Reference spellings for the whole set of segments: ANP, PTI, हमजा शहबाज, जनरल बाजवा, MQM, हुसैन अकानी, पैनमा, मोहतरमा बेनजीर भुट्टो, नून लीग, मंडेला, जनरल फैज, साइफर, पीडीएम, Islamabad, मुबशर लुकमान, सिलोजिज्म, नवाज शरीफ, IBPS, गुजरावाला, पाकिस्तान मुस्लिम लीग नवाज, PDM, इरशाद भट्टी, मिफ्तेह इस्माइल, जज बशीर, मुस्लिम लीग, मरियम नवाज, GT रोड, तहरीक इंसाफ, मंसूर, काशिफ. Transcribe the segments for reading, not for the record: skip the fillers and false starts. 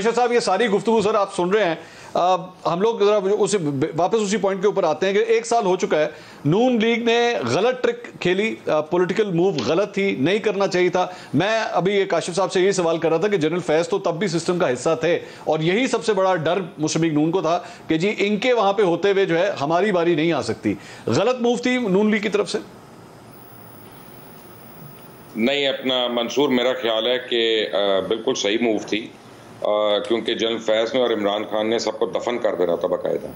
साहब, ये सारी गुफ्तगू सर आप सुन रहे हैं। हम लोग उसी वापस उसी पॉइंट के ऊपर आते हैं कि एक साल हो चुका है, नून लीग ने गलत ट्रिक खेली, पॉलिटिकल मूव गलत थी, नहीं करना चाहिए था। मैं अभी ये काशिफ साहब से यही सवाल कर रहा था कि जनरल फैज तो तब भी सिस्टम का हिस्सा थे और यही सबसे बड़ा डर मुस्लिम लीग नून को था कि जी इनके वहां पे होते हुए जो है हमारी बारी नहीं आ सकती। गलत मूव थी नून लीग की तरफ से? नहीं अपना मंसूर, मेरा ख्याल है कि बिल्कुल सही मूव थी, क्योंकि जनरल फैज ने और इमरान खान ने सबको दफन कर देना था बाकायदा,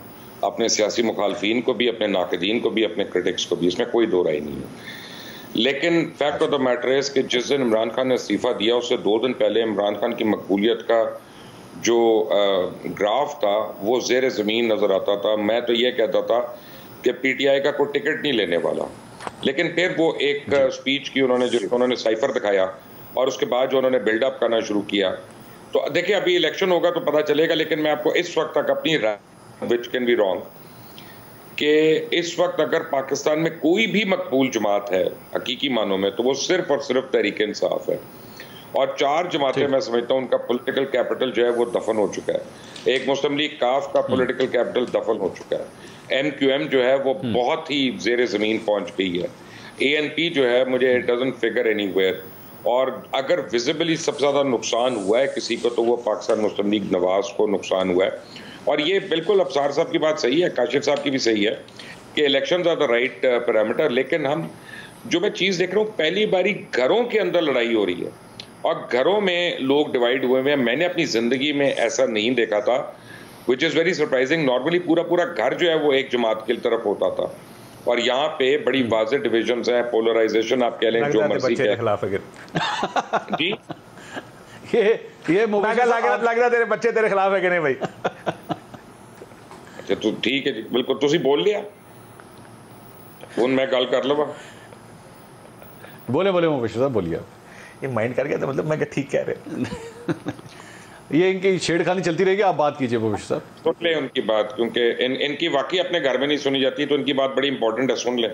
अपने सियासी मुखालफीन को भी, अपने नाकदीन को भी, अपने क्रिटिक्स को भी, इसमें कोई दो राय नहीं है। लेकिन fact of the matter is कि जिस दिन इमरान खान ने इस्तीफ़ा दिया उससे 2 दिन पहले इमरान खान की मकबूलियत का जो ग्राफ था वो जेर ज़मीन नज़र आता था। मैं तो ये कहता था कि PTI का कोई टिकट नहीं लेने वाला, लेकिन फिर वो एक स्पीच की उन्होंने साइफर दिखाया और उसके बाद जो उन्होंने बिल्डअप करना शुरू किया। तो देखिए अभी इलेक्शन होगा तो पता चलेगा, लेकिन मैं आपको इस वक्त तक अपनी राय विच कैन बी रॉन्ग कि इस वक्त अगर पाकिस्तान में कोई भी मकबूल जमात है हकीकी मानों में तो वो सिर्फ और सिर्फ तहरीक इंसाफ है। और 4 जमातें मैं समझता हूँ उनका पॉलिटिकल कैपिटल जो है वो दफन हो चुका है। एक मुस्लिम लीग काफ का पॉलिटिकल कैपिटल दफन हो चुका है, MQM जो है वो बहुत ही जेर ज़मीन पहुँच गई है, ANP जो है मुझे डजंट फिगर एनीवेयर। और अगर विजिबली सबसे ज़्यादा नुकसान हुआ है किसी को तो वो पाकिस्तान मुस्लिम लीग नवाज को नुकसान हुआ है। और ये बिल्कुल अफसर साहब की बात सही है, काशिफ साहब की भी सही है कि elections are the right parameter, लेकिन हम जो मैं चीज़ देख रहा हूँ पहली बारी घरों के अंदर लड़ाई हो रही है और घरों में लोग डिवाइड हुए हैं। मैंने अपनी ज़िंदगी में ऐसा नहीं देखा था, which is very surprising. Normally पूरा पूरा घर जो है वो एक जमात की तरफ होता था और यहाँ पे बड़ी वाज़े डिविजन्स हैं, पोलराइजेशन आप कह लें जो मर्जी के खिलाफ है। जी ये लग रहा तेरे बच्चे तेरे खिलाफ है कि नहीं भाई? अच्छा तो ठीक है जी, बिल्कुल तुसी बोल लिया फोन में गल कर लवा, बोले बोले मुबशर साहब बोलिए। ये माइंड कर गया था, मतलब मैं ठीक कह रहे ये इनकी छेड़खानी चलती रहेगी, आप बात कीजिए भविष्य साहब। सुन ले उनकी बात, क्योंकि इनकी वाकई अपने घर में नहीं सुनी जाती, तो इनकी बात बड़ी इंपॉर्टेंट है, सुन ले।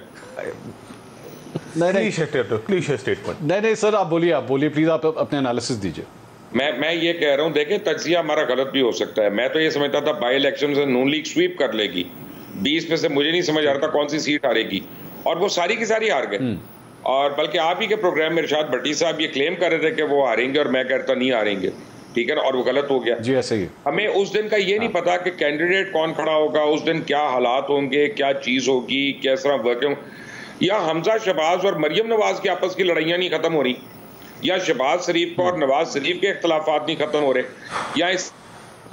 Cliché statement. नहीं सर, आप बोलिए प्लीज, आप अपने एनालिसिस दीजिए। मैं ये कह रहा हूँ देखें तजिया हमारा गलत भी हो सकता है। मैं तो ये समझता था बाई इलेक्शन से नून लीग स्वीप कर लेगी, 20 में से मुझे नहीं समझ आ रहा था कौन सी सीट हारेगी और वो सारी की सारी हार गए। और बल्कि आप ही के प्रोग्राम में इरशाद भट्टी साहब ये क्लेम कर रहे थे कि वो हारेंगे और मैं कहता नहीं हारेंगे, ठीक है ना, और वो गलत हो गया जी। ऐसे ही हमें उस दिन का ये नहीं पता कि कैंडिडेट कौन खड़ा होगा उस दिन, क्या हालात होंगे, क्या चीज़ होगी, किस तरह वर्किंग, या हमजा शहबाज और मरियम नवाज की आपस की लड़ाइयाँ नहीं ख़त्म हो रही, या शहबाज शरीफ और नवाज शरीफ के अख्तलाफात नहीं ख़त्म हो रहे, या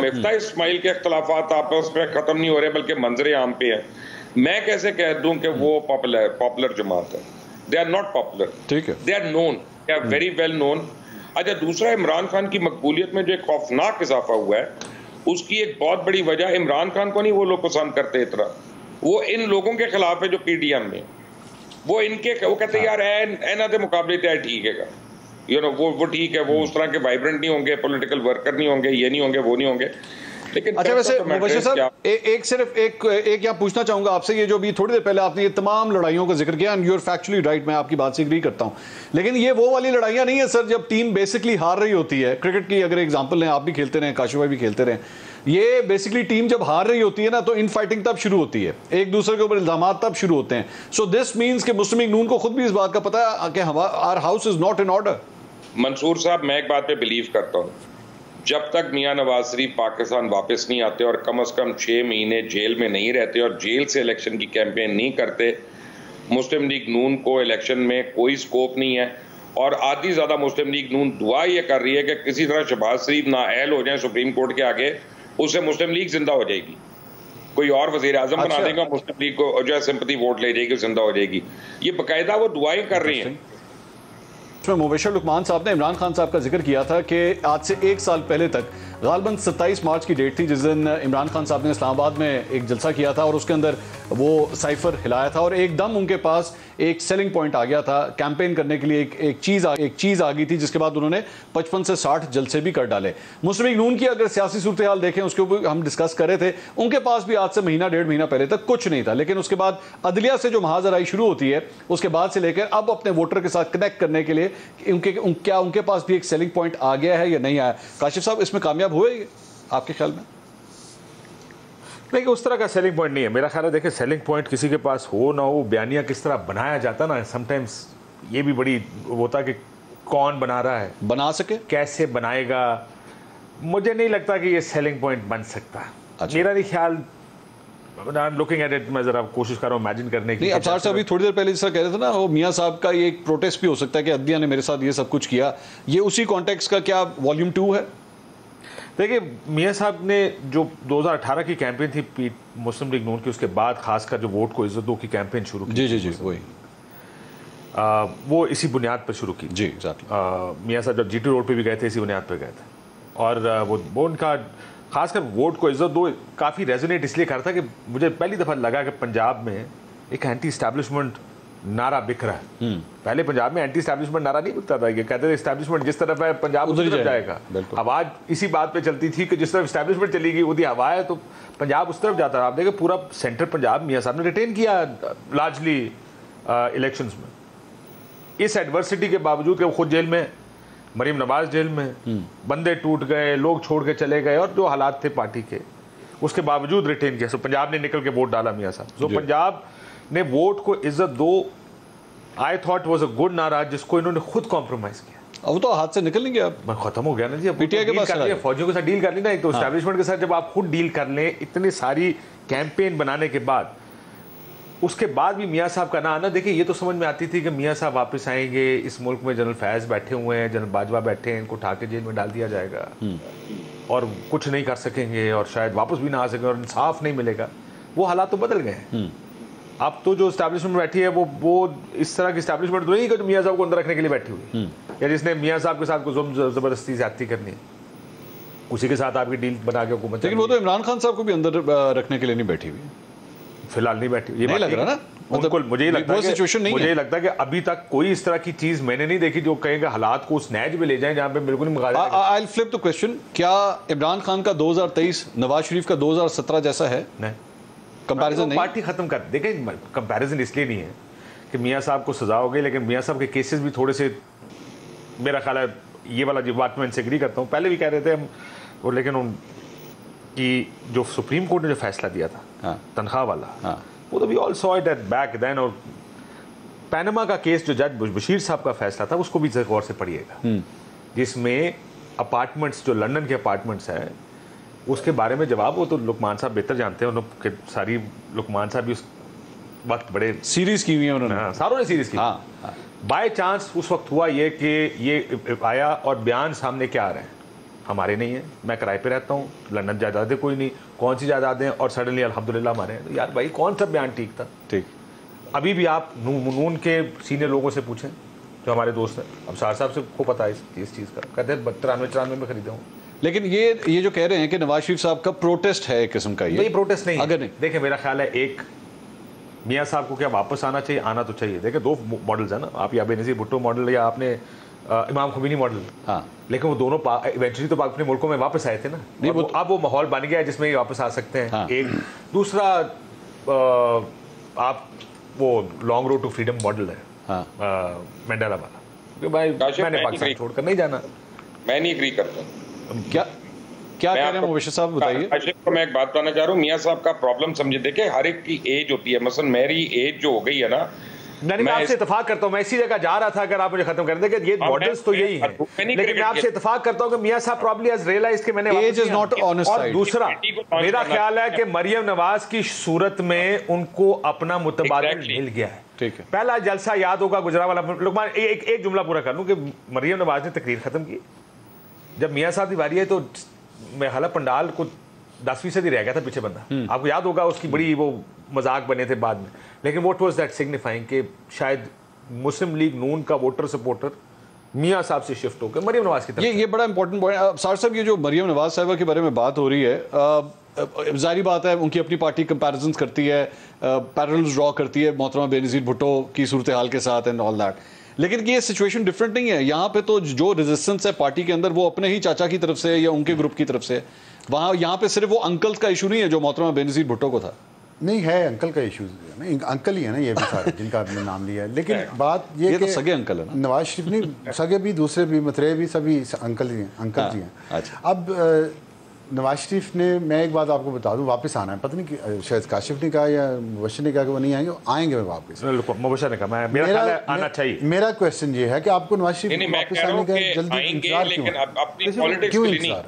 मिफ्तेह इस्माइल के अख्तलाफात आपस में ख़त्म नहीं हो रहे, बल्कि मंजर आम पे हैं। मैं कैसे कह दूँ कि वो पॉपुलर जमात है? दे आर नॉट पॉपुलर, ठीक है, they are known, they are very well known. अच्छा दूसरा, इमरान खान की मकबूलियत में जो एक खौफनाक इजाफा हुआ है उसकी एक बहुत बड़ी वजह इमरान खान को नहीं वो लोग पसंद करते इतना, वो इन लोगों के खिलाफ है जो PDM में, वो इनके वो कहते हैं यार एना के मुकाबले तो ठीक है, यू नो वो ठीक है, वो उस तरह के वाइब्रेंट नहीं होंगे, पॉलिटिकल वर्कर नहीं होंगे, ये नहीं होंगे, वो नहीं होंगे। अच्छा वैसे मुबशर साहब एक यहाँ पूछना चाहूंगा आपसे, ये जो अभी थोड़ी देर पहले आपने ये तमाम लड़ाइयों का जिक्र किया, and you are factually right, मैं आपकी बात से एग्री करता हूँ, लेकिन ये वो वाली लड़ाइयाँ नहीं है सर जब टीम बेसिकली हार रही होती है। क्रिकेट की अगर एग्जाम्पल लें, आप भी खेलते रहे, काशिफ भाई भी खेलते रहे, ये बेसिकली टीम जब हार रही होती है ना तो इन फाइटिंग तब शुरू होती है, एक दूसरे के ऊपर इल्जाम तब शुरू होते हैं। सो दिस मीन्स कि मुस्लिम लीग नून को खुद भी इस बात का पता है कि our house is not in order. मंसूर साहब मैं एक बात पे बिलीव करता हूँ, जब तक मियाँ नवाज शरीफ पाकिस्तान वापस नहीं आते और कम से कम 6 महीने जेल में नहीं रहते और जेल से इलेक्शन की कैंपेन नहीं करते, मुस्लिम लीग नून को इलेक्शन में कोई स्कोप नहीं है। और आधी ज़्यादा मुस्लिम लीग नून दुआ ये कर रही है कि किसी तरह शहबाज शरीफ नाएहल हो जाए सुप्रीम कोर्ट के आगे, उससे मुस्लिम लीग जिंदा हो जाएगी, कोई और वजीर आजम बना देगा, मुस्लिम लीग को जो है सिंपथी वोट ले जाएगी, जिंदा हो जाएगी। ये बाकायदा वो दुआएं कर रही हैं। मुबशर लुकमान साहब ने इमरान खान साहब का जिक्र किया था कि आज से 1 साल पहले तक गालबन 27 मार्च की डेट थी जिस दिन इमरान खान साहब ने इस्लामाबाद में एक जलसा किया था और उसके अंदर वो साइफर हिलाया था और एकदम उनके पास एक सेलिंग पॉइंट आ गया था कैंपेन करने के लिए, एक चीज़ आ गई थी जिसके बाद उन्होंने 55 से 60 जलसे भी कर डाले। मुस्लिम नून की अगर सियासी सूरत हाल देखें, उसके ऊपर हम डिस्कस कर रहे थे, उनके पास भी आज से महीना 1.5 महीना पहले तक कुछ नहीं था, लेकिन उसके बाद अदलिया से जो महाजराई शुरू होती है उसके बाद से लेकर अब अपने वोटर के साथ कनेक्ट करने के लिए करेंगे उनके क्या उनके पास भी एक सेलिंग पॉइंट आ गया है या नहीं आया। काशिफ साहब इसमें कामयाब हुए आपके ख्याल में? देखिए उस तरह का सेलिंग पॉइंट नहीं है मेरा ख्याल है। देखिए सेलिंग पॉइंट किसी के पास हो ना हो, बयानिया किस तरह बनाया जाता ना, समटाइम्स ये भी बड़ी होता कि कौन बना रहा है, बना सके, कैसे बनाएगा। मुझे नहीं लगता कि ये सेलिंग पॉइंट बन सकता। अच्छा। मेरा नहीं ख्याल, लुकिंग एट इट, मैं जरा कोशिश कर रहा हूँ इमेजिन करने की। अफसर साहब अभी थोड़ी देर पहले जैसा कह रहे थे ना, वो मियाँ साहब का ये एक प्रोटेस्ट भी हो सकता है कि अदलिया ने मेरे साथ ये सब कुछ किया, ये उसी कॉन्टेक्स्ट का क्या वॉल्यूम 2 है? देखिए मियाँ साहब ने जो 2018 की कैंपेन थी मुस्लिम लीग नून की, उसके बाद खासकर जो वोट को इज्जत दो की कैंपेन शुरू की, जी वही वो इसी बुनियाद पर शुरू की। जी मियाँ साहब जब GT रोड पे भी गए थे इसी बुनियाद पर गए थे, और वो उनका खासकर वोट को इज्जत दो काफ़ी रेजोनेट इसलिए कर था कि मुझे पहली दफ़ा लगा कि पंजाब में एक एंटी इस्टेब्लिशमेंट नारा बिक रहा है। पहले पंजाब में एंटी इस्टेब्लिशमेंट नारा नहीं बिकता था, ये कहते थे इस्टेब्लिशमेंट जिस तरफ है पंजाब उधर ही जाएगा। आवाज़ इसी बात पे चलती थी कि जिस तरफ इस्टेब्लिशमेंट चली गई उधर हवा है तो पंजाब उस तरफ जाता है। आप देखिए पूरा सेंटर पंजाब मियाँ साहब ने रिटेन किया लार्जली इलेक्शंस में, इस एडवर्सिटी के बावजूद कि वो खुद जेल में, मरियम नवाज जेल में, बंदे टूट गए, लोग छोड़ के चले गए, और जो हालात थे पार्टी के उसके बावजूद रिटेन किया। सो पंजाब ने निकल के वोट डाला मियाँ साहब। सो पंजाब ने वोट को इज्जत दो, I thought was a good नारा, जिसको इन्होंने खुद कॉम्प्रोमाइज किया। अब वो तो हाथ से निकल लेंगे, अब खत्म हो गया ना जी। अब पीटीआई के पास फौजियों के साथ डील कर ली ना, एक तो एस्टेब्लिशमेंट के साथ जब आप खुद डील कर लें इतनी सारी कैंपेन बनाने के बाद, उसके बाद भी मियाँ साहब का ना आना, देखिए ये तो समझ में आती थी कि मियाँ साहब वापस आएंगे, इस मुल्क में जनरल फैज बैठे हुए हैं, जनरल बाजवा बैठे हैं, इनको उठा के जेल में डाल दिया जाएगा और कुछ नहीं कर सकेंगे और शायद वापस भी ना आ सकेंगे और इंसाफ नहीं मिलेगा। वो हालात तो बदल गए हैं। अब तो जो इस्टेब्लिशमेंट बैठी है वो इस तरह की इस्टेब्लिशमेंट तो नहीं कि मियाँ साहब को अंदर रखने के लिए बैठी हुई, या जिसने मियाँ साहब के साथ को ज़बरदस्ती ज़्यादती करनी है उसी के साथ आपकी डील बना के हुकूमत। लेकिन वो तो इमरान खान साहब को भी अंदर रखने के लिए नहीं बैठी हुई, फिलहाल नहीं बैठी हुई, ये नहीं लग रहा ना। बिल्कुल मुझे लगता है कि अभी तक कोई इस तरह की चीज़ मैंने नहीं देखी जो कहेगा हालात को उस नैज में ले जाएं जहाँ पे बिल्कुल नहीं मुकाबला। I will flip the question, क्या इमरान खान का 2023 नवाज शरीफ का 2017 जैसा है? नहीं, कंपैरिजन पार्टी खत्म कर। देखें कंपैरिजन इसलिए नहीं है कि मियाँ साहब को सजा हो गई, लेकिन मियाँ साहब के केसेस भी थोड़े से, मेरा ख्याल है ये वाला जो बात मैं इनसे एग्री करता हूँ, पहले भी कह रहे थे हम और, लेकिन उनकी जो सुप्रीम कोर्ट ने जो फैसला दिया था तनख्वाह वाला, वो तो we all saw it at back then. और पैनमा का केस जो जज बशीर साहब का फैसला था उसको भी गौर से पढ़िएगा, जिसमें अपार्टमेंट्स जो लंदन के अपार्टमेंट्स हैं उसके बारे में जवाब, वो तो लुकमान साहब बेहतर जानते हैं, उन्होंने सारी लुकमान साहब भी उस वक्त बड़े सीरीज की हुई है उन्होंने, सारों ने सीरीज की। बाय चांस उस वक्त हुआ ये कि ये आया और बयान सामने क्या आ रहे हैं, हमारे नहीं है, मैं किराए पे रहता हूँ, लंदन जायदादें कोई नहीं, कौन सी जायदादें, और सडनली अल्हम्दुलिल्लाह हमारे हैं। तो यार भाई कौन सा बयान ठीक था? ठीक, अभी भी आप नून के सीनियर लोगों से पूछें जो हमारे दोस्त हैं, अब सार साहब से को पता है इस चीज़ का, कहते हैं 93-94 में खरीदा हूँ। लेकिन ये जो कह रहे हैं कि नवाज शरीफ साहब का प्रोटेस्ट है एक किस्म का, ये नहीं प्रोटेस्ट नहीं अगर नहीं। देखिए मेरा ख्याल है एक मियाँ साहब को क्या वापस आना चाहिए, आना तो चाहिए। देखिए दो मॉडल्स हैं ना, आप या बेनजीर भुट्टो मॉडल या आपने इमाम खुमैनी मॉडल, लेकिन वो दोनों इवेंचुअली तो अपने मुल्कों में वापस आए थे ना, नहीं वो अब वो माहौल बन गया है जिसमें ये वापस आ सकते हैं। एक दूसरा आप वो long रोड to freedom model है मंडेला वाला, कि भाई मैंने पाकिस्तान छोड़कर नहीं जाना। मैं नहीं एग्री करता। क्या क्या कह रहे हैं मुबशर साहब, बताइए। अजय को मैं एक बात बताना चाह रहा हूँ, मियाँ साहब का प्रॉब्लम समझे, देखे हर एक की एज होती है, मसलन मेरी एज जो हो गई है ना, मैं आपसे इतफाक करता हूँ, मैं इसी जगह जा रहा था अगर आप मुझे खत्म कर देंगे, ये मॉडल्स तो यही है, लेकिन मैं आपसे इतफाक करता हूँ कि मियाँ साहब प्रॉब्ली हैज रियलाइज्ड कि मैंने एज इज नॉट ऑनेस्ट। और दूसरा मेरा ख्याल है कि मरियम नवाज की सूरत में उनको अपना मुतबादल मिल गया है। ठीक है, पहला जलसा याद होगा गुजरावाला, लुकमान एक जुमला पूरा कर लूँ कि मरियम नवाज ने तकरीर खत्म की, जब मियाँ साहब की बारी है तो मेहाला पंडाल को 10% ही रह गया था पीछे बंदा, आपको याद होगा उसकी बड़ी वो मजाक बने थे बाद में, लेकिन वॉट वॉज दैट सिग्निफाइंग कि शायद मुस्लिम लीग नून का वोटर सपोर्टर मियाँ साहब से शिफ्ट होकर मरियम नवाज की तरफ। ये बड़ा इंपॉर्टेंट पॉइंट साहब ये जो मरियम नवाज साहिबा के बारे में बात हो रही है, जारी बात है उनकी अपनी पार्टी कंपैरिजंस करती है, पैरेलल्स ड्रॉ करती है मोहतरमा बेनजीर भुट्टो की सूरत हाल के साथ एंड ऑल दैट, लेकिन ये सिचुएशन डिफरेंट नहीं है। यहाँ पे तो जो रेजिस्टेंस है पार्टी के अंदर वो अपने ही चाचा की तरफ से या उनके ग्रुप की तरफ से, वहाँ यहाँ पे सिर्फ वो अंकल का इशू नहीं है जो मोहतरमा बेनजीर भुट्टो को था। नहीं है अंकल का इशू, अंकल ही है ना ये भी सारे जिनका आपने नाम लिया है। लेकिन बात ये तो सगे अंकल है ना नवाज शरीफ, नहीं सगे भी दूसरे भी मतरे भी सभी अंकल ही हैं, अंकल जी हैं। अब नवाज शरीफ ने, मैं एक बात आपको बता दूं, वापस आना है, पता नहीं शायद काशिफ ने कहा या मुबशर ने कहा कि वो नहीं आएंगे, आएंगे मैं वापस। मुबशर ने कहा आना चाहिए। मेरा क्वेश्चन ये है कि आपको नवाज शरीफ वापस आने का जल्दी क्यों इंतजार?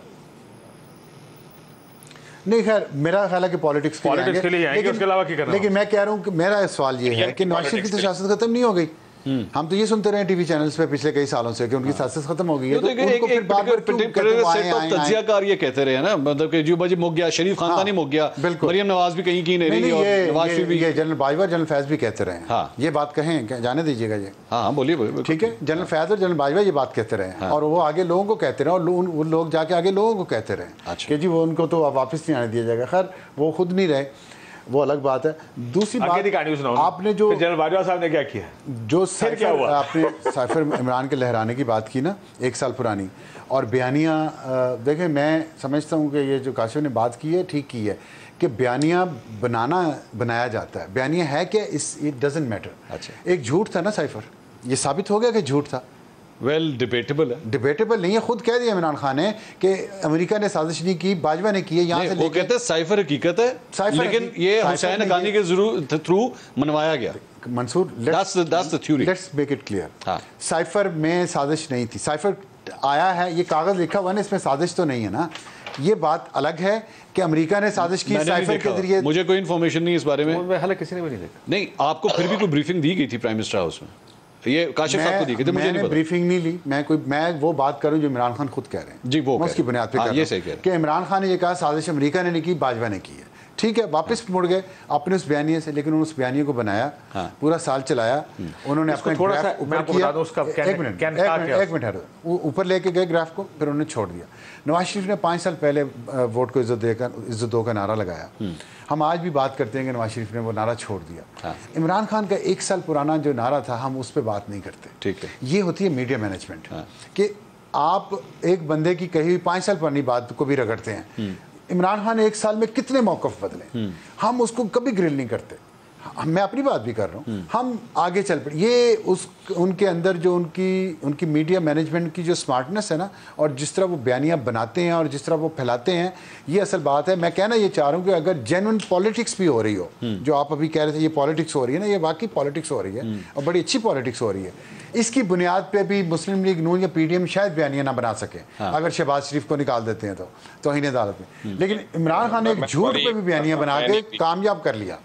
नहीं खैर मेरा ख्याल है कि पॉलिटिक्स के लिए आएंगे, उसके अलावा क्या करना। लेकिन मैं कह रहा हूँ कि मेरा सवाल ये है कि नवाज शरीफ की तो सियासत खत्म नहीं हो गई। हम तो ये सुनते रहे टीवी चैनल्स पे पिछले कई सालों से कि उनकी सियासत खत्म हो गई है, तो उनको फिर बार बार तजियाकार ये कहते रहे हैं ना, मतलब कि जुबाजी मुक गया, शरीफ खानदानी मुक गया, मरियम नवाज भी कहीं की नहीं रही और नवाज शरीफ भी, ये जनरल बाजवा जनरल फैज भी कहते रहे हैं ये बात, कहें जाने दीजिएगा ये। हाँ बोलिए, ठीक है, जनरल फैज और जनरल बाजवा ये बात कहते रहे और वो आगे लोगों को कहते रहे और लोग जाके आगे लोगों को कहते रहे कि जी वो उनको तो वापस नहीं आने दिया जाएगा। खैर वो खुद नहीं रहे, वो अलग बात है। दूसरी बात, आपने जो जनरल बाजवा साहब ने क्या किया, जो साइफर आपने साइफर इमरान के लहराने की बात की ना, एक साल पुरानी और बयानिया, देखें मैं समझता हूँ कि ये जो काशिफ ने बात की है ठीक की है कि बयानिया बनाया जाता है, बयानिया है क्या इट डजेंट मैटर। अच्छा, एक झूठ था ना साइफर, ये साबित हो गया कि झूठ था। वेल डिबेटेबल है, डिबेटेबल नहीं है, खुद कह दिया इमरान खान ने कि अमेरिका ने साजिश नहीं की, बाजवा ने की है, यहाँ से वो कहते हैं साइफर हकीकत है साइफर, लेकिन ये हुसैन अकानी के थ्रू मनवाया गया। मंसूर that's the theory, let's make it clear। हाँ। साइफर में साजिश नहीं थी, साइफर आया है, ये कागज लिखा हुआ ना, इसमें साजिश तो नहीं है ना, ये बात अलग है कि अमेरिका ने साजिश की साइफर के जरिए। मुझे कोई इन्फॉर्मेशन नहीं इस बारे में, हालांकि किसी ने भी नहीं देखा। नहीं, आपको फिर भी कोई ब्रीफिंग दी गई थी प्राइम मिनिस्टर हाउस में? ये काशिफ साहब को दी गई थी, मुझे नहीं पता। ब्रीफिंग नहीं ली मैं, कोई मैं वो बात करूं जो इमरान खान खुद कह रहे हैं जी, वो उसकी बुनियाद पे कह रहे हैं कि इमरान खान ने ये कहा साजिश अमेरिका ने नहीं की, बाजवा ने की है। ठीक है, वापस मुड़ गए अपने उस बयानिए से, लेकिन उन्होंने उस बयानिए को बनाया, पूरा साल चलाया उन्होंने, ऊपर लेके गए ग्राफ को, फिर उन्होंने छोड़ दिया। नवाज शरीफ ने 5 साल पहले वोट को इज्जत देकर इज्जत दो का नारा लगाया, हम आज भी बात करते हैं कि नवाज शरीफ ने वो नारा छोड़ दिया। इमरान खान का 1 साल पुराना जो नारा था हम उस पर बात नहीं करते। ठीक है, ये होती है मीडिया मैनेजमेंट कि आप एक बंदे की कही हुई 5 साल पुरानी बात को भी रगड़ते हैं। इमरान खान 1 साल में कितने मौक़िफ़ बदले, हम उसको कभी ग्रिल नहीं करते। मैं अपनी बात भी कर रहा हूँ, हम आगे चल पड़े। ये उनके अंदर जो उनकी मीडिया मैनेजमेंट की जो स्मार्टनेस है ना, और जिस तरह वो बयानियाँ बनाते हैं और जिस तरह वो फैलाते हैं, ये असल बात है। मैं कहना ये चाह रहा हूँ कि अगर जेन्युइन पॉलिटिक्स भी हो रही हो, जो आप अभी कह रहे थे ये पॉलिटिक्स हो रही है ना, ये वाकई पॉलिटिक्स हो रही है और बड़ी अच्छी पॉलिटिक्स हो रही है। इसकी बुनियाद पर भी मुस्लिम लीग नून या पीडीएम शायद बयानियाँ ना बना सके अगर शहबाज शरीफ को निकाल देते हैं तो तौहीन अदालत में। लेकिन इमरान खान ने एक झूठ पर भी बयानियाँ बना के कामयाब कर लिया।